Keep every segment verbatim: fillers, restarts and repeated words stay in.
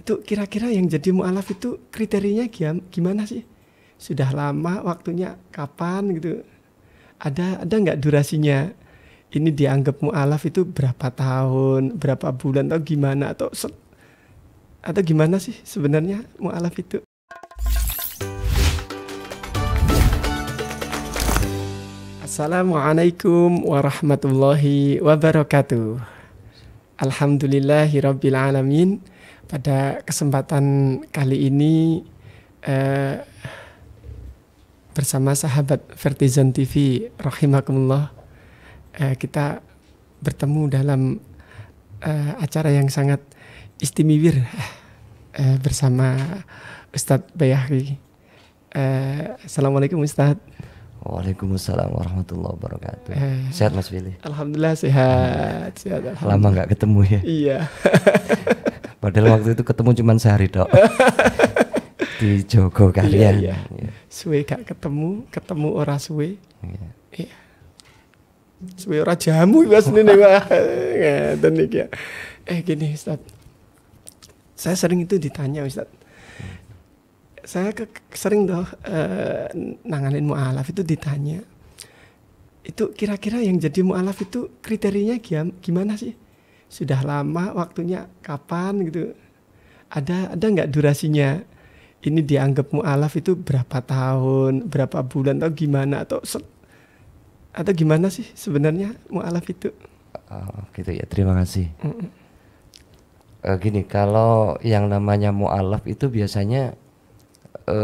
Itu kira-kira yang jadi mu'alaf itu kriterianya gimana sih? Sudah lama waktunya, kapan gitu? Ada ada nggak durasinya? Ini dianggap mu'alaf itu berapa tahun, berapa bulan, atau gimana? Atau, atau gimana sih sebenarnya mu'alaf itu? Assalamualaikum warahmatullahi wabarakatuh. Alhamdulillahirrabbilalamin. Pada kesempatan kali ini eh, bersama sahabat Vertizone T V rahimakumullah, eh, kita bertemu dalam eh, acara yang sangat istimewa eh, bersama Ustadz Baihaqi. eh, Assalamualaikum Ustadz. Waalaikumsalam warahmatullahi wabarakatuh. eh, Sehat Mas Billy? Alhamdulillah sehat, sehat alhamdulillah. Lama nggak ketemu ya? Iya. Padahal waktu itu ketemu cuman sehari dok. Di Jogo kalian. Iya, iya. Yeah. Suwe gak ketemu, ketemu ora suwe. Yeah. Iya. Suwe ora jamu wis nene wae. Eh gini Ustaz. Saya sering itu ditanya Ustaz. Hmm. Saya ke, sering dong eh, nanganin mu'alaf itu ditanya. Itu kira-kira yang jadi mu'alaf itu kriterianya gimana sih? Sudah lama waktunya, kapan gitu? Ada ada nggak durasinya? Ini dianggap mu'alaf itu berapa tahun, berapa bulan, atau gimana? Atau atau gimana sih sebenarnya mu'alaf itu? Oh, gitu ya, terima kasih. Mm-mm. E, gini, kalau yang namanya mu'alaf itu biasanya e,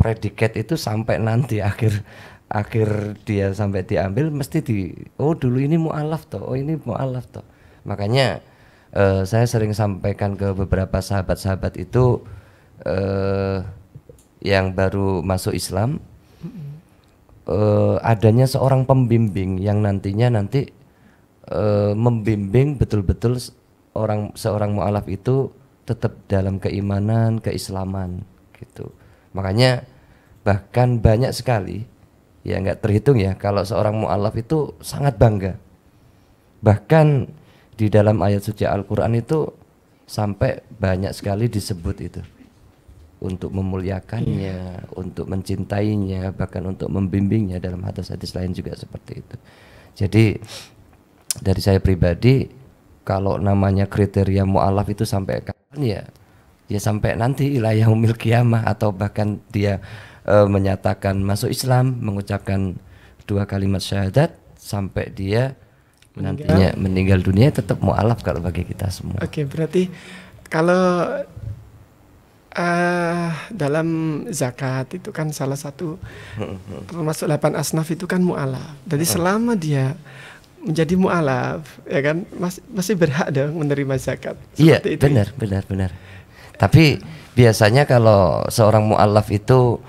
predikat itu sampai nanti akhir akhir dia sampai diambil mesti di oh dulu ini mu'alaf toh, oh ini mu'alaf toh. Makanya uh, saya sering sampaikan ke beberapa sahabat-sahabat itu uh, yang baru masuk Islam, uh, adanya seorang pembimbing yang nantinya nanti uh, membimbing betul-betul orang seorang mu'alaf itu tetap dalam keimanan, keislaman gitu. Makanya bahkan banyak sekali ya nggak terhitung ya kalau seorang mu'alaf itu sangat bangga. Bahkan di dalam ayat suci Al-Quran itu sampai banyak sekali disebut itu untuk memuliakannya, yeah. Untuk mencintainya, bahkan untuk membimbingnya. Dalam hadis-hadis lain juga seperti itu. Jadi dari saya pribadi, kalau namanya kriteria mu'alaf itu sampai kapan ya, ya sampai nanti ila yaumil qiyamah, atau bahkan dia e, menyatakan masuk Islam, mengucapkan dua kalimat syahadat sampai dia nantinya meninggal dunia, tetap mu'alaf kalau bagi kita semua. Oke, berarti kalau uh, dalam zakat itu kan salah satu termasuk delapan asnaf itu kan mu'alaf. Jadi selama dia menjadi mu'alaf ya kan masih, masih berhak dong menerima zakat. Iya, benar, benar, benar. Tapi biasanya kalau seorang mu'alaf itu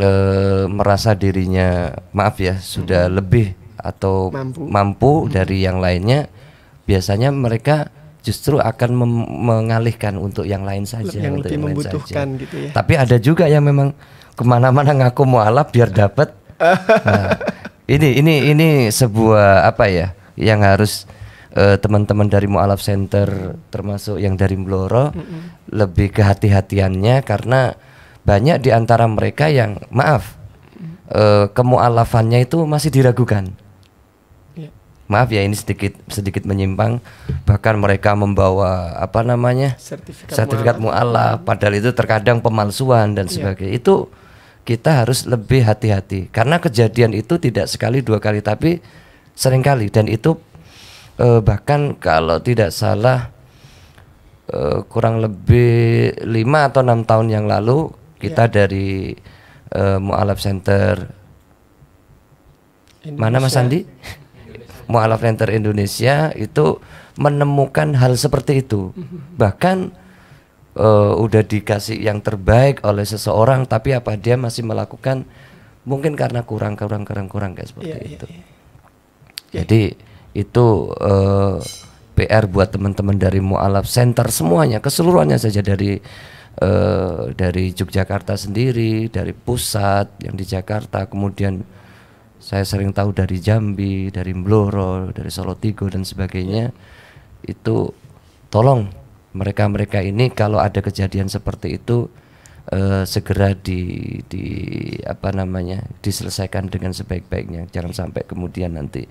uh, merasa dirinya maaf ya sudah hmm. lebih atau mampu, mampu hmm. dari yang lainnya, biasanya mereka justru akan mengalihkan untuk yang lain saja, yang untuk lebih yang membutuhkan lain saja. Gitu ya. Tapi ada juga yang memang kemana-mana ngaku mu'alaf biar dapat. Nah, ini ini ini sebuah apa ya yang harus teman-teman uh, dari Mu'alaf Center termasuk yang dari Blora hmm. lebih kehati-hatiannya, karena banyak di antara mereka yang maaf uh, kemu'alafannya itu masih diragukan. Maaf ya ini sedikit sedikit menyimpang, bahkan mereka membawa apa namanya sertifikat, sertifikat mu'alaf, padahal itu terkadang pemalsuan dan sebagainya. Yeah. Itu kita harus lebih hati-hati karena kejadian itu tidak sekali dua kali tapi seringkali, dan itu eh, bahkan kalau tidak salah eh, kurang lebih lima atau enam tahun yang lalu kita yeah. dari eh, Mu'alaf Center Indonesia. Mana Mas Andi? Mu'alaf Center Indonesia itu menemukan hal seperti itu. Bahkan uh, udah dikasih yang terbaik oleh seseorang, tapi apa dia masih melakukan mungkin karena kurang kurang kurang kurang kayak seperti yeah, itu. Yeah, yeah. Jadi itu uh, P R buat teman-teman dari Mu'alaf Center semuanya, keseluruhannya saja dari uh, dari Yogyakarta sendiri, dari pusat yang di Jakarta, kemudian saya sering tahu dari Jambi, dari Blora, dari Solo Tigo dan sebagainya. Itu tolong mereka-mereka ini kalau ada kejadian seperti itu eh, segera di, di apa namanya diselesaikan dengan sebaik-baiknya, jangan sampai kemudian nanti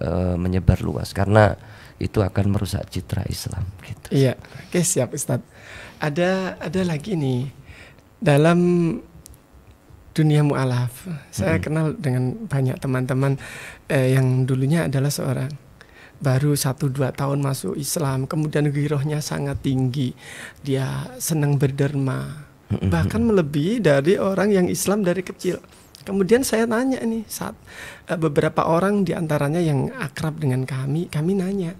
eh, menyebar luas karena itu akan merusak citra Islam gitu. Iya, oke siap Ustadz. Ada ada lagi nih dalam dunia mu'alaf. Saya mm-hmm. kenal dengan banyak teman-teman eh, yang dulunya adalah seorang baru satu dua tahun masuk Islam, kemudian girohnya sangat tinggi. Dia senang berderma, mm-hmm. bahkan melebihi dari orang yang Islam dari kecil. Kemudian saya nanya nih, saat beberapa orang diantaranya yang akrab dengan kami, kami nanya,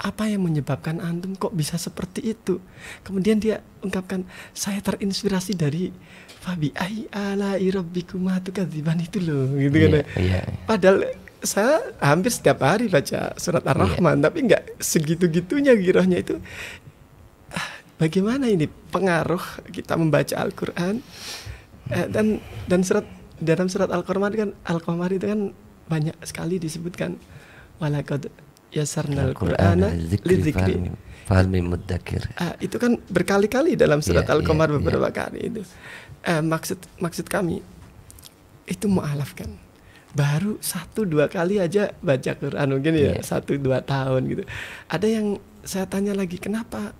apa yang menyebabkan antum kok bisa seperti itu? Kemudian dia ungkapkan, saya terinspirasi dari Fabi a'i ala rabbikumatukadzibani itu loh, gitu yeah, kan? Yeah. Padahal saya hampir setiap hari baca surat Ar-Rahman, yeah. tapi nggak segitu-gitunya girohnya itu. Bagaimana ini pengaruh kita membaca Al-Quran eh, dan dan surat dalam surat Al-Qamar kan Al-Qamar itu kan banyak sekali disebutkan walaqad yasarnal Qur'ana lidzikri fahal mim mudzakir. Ah, itu kan berkali-kali dalam surat yeah, Al-Qamar yeah, beberapa yeah. kali itu. Eh, maksud maksud kami itu mu'alaf kan. Baru satu dua kali aja baca Qur'an mungkin yeah. ya satu dua tahun gitu. Ada yang saya tanya lagi, kenapa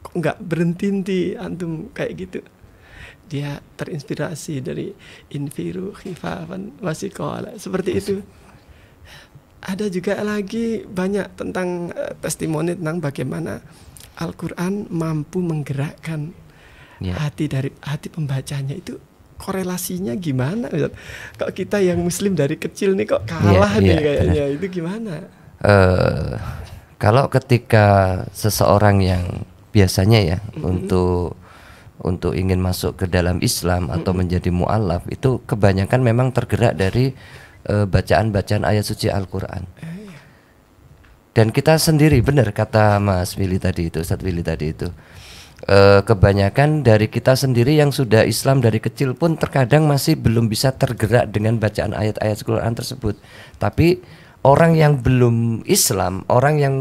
kok nggak berhenti-henti antum kayak gitu? Dia terinspirasi dari infiru khifafan wasiqala seperti itu. Ada juga lagi banyak tentang uh, testimoni tentang bagaimana Al-Qur'an mampu menggerakkan yeah. hati dari hati pembacanya. Itu korelasinya gimana? Kok kita yang muslim dari kecil nih kok kalah yeah, nih yeah, kayaknya. Bener. Itu gimana? Uh, kalau ketika seseorang yang biasanya ya mm-hmm. untuk untuk ingin masuk ke dalam Islam atau mm-hmm. menjadi mu'alaf itu kebanyakan memang tergerak dari bacaan-bacaan uh, ayat suci Al-Qur'an. Eh, iya. Dan kita sendiri benar kata Mas Willy tadi itu, Ustadz Willy tadi itu. Uh, kebanyakan dari kita sendiri yang sudah Islam dari kecil pun terkadang masih belum bisa tergerak dengan bacaan ayat-ayat Al-Qur'an tersebut. Tapi orang yang belum Islam, orang yang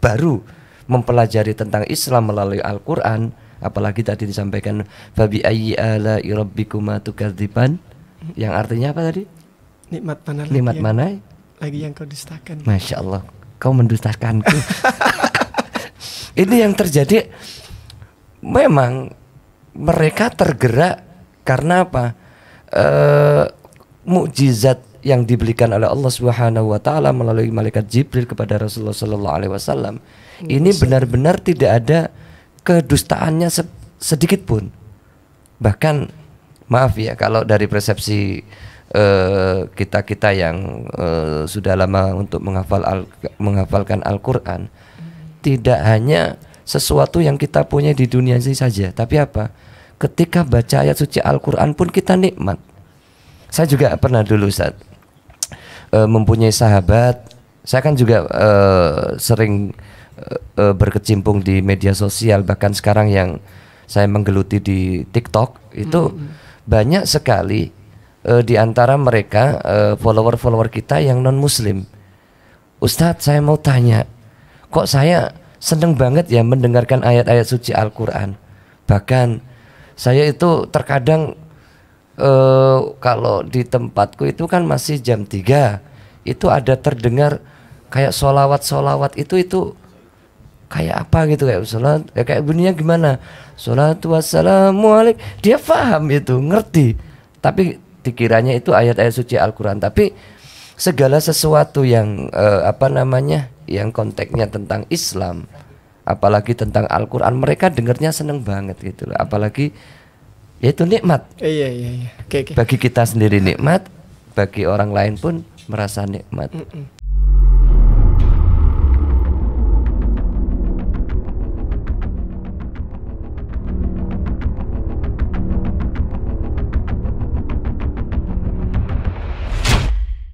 baru mempelajari tentang Islam melalui Al-Qur'an, apalagi tadi disampaikan Fabi a'i ala rabbikumatukadzibani yang artinya apa tadi? Nikmat mana lagi? Nikmat yang, mana? Lagi yang kau dustakan. Masya Allah, kau mendustakanku. Ini yang terjadi memang mereka tergerak karena apa? E, mukjizat yang diberikan oleh Allah Subhanahu wa taala melalui malaikat Jibril kepada Rasulullah Sallallahu Alaihi Wasallam. Ini benar-benar tidak ada kedustaannya se sedikit pun. Bahkan maaf ya kalau dari persepsi kita-kita uh, kita yang uh, sudah lama untuk menghafal al menghafalkan Al-Qur'an, hmm. tidak hanya sesuatu yang kita punya di dunia ini saja, tapi apa? Ketika baca ayat suci Al-Qur'an pun kita nikmat. Saya juga pernah dulu saat uh, mempunyai sahabat, saya kan juga uh, sering berkecimpung di media sosial, bahkan sekarang yang saya menggeluti di TikTok itu mm-hmm. banyak sekali uh, di antara mereka uh, follower-follower kita yang non muslim. Ustadz, saya mau tanya, kok saya seneng banget ya mendengarkan ayat-ayat suci Al-Qur'an. Bahkan saya itu terkadang uh, kalau di tempatku itu kan masih jam tiga itu ada terdengar kayak solawat-solawat itu itu kayak apa gitu, kayak sholat, ya kayak bunyinya gimana, sholatu wassalamu alaik. Dia paham itu, ngerti, tapi dikiranya itu ayat-ayat suci Al-Qur'an. Tapi segala sesuatu yang eh, apa namanya yang konteksnya tentang Islam, apalagi tentang Al-Qur'an, mereka dengarnya seneng banget gitu loh. Apalagi ya itu nikmat. Iya iya iya. Bagi kita sendiri nikmat, bagi orang lain pun merasa nikmat. Mm-mm.